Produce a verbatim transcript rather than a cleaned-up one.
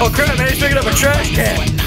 Oh crap, man, he's picking up a trash can.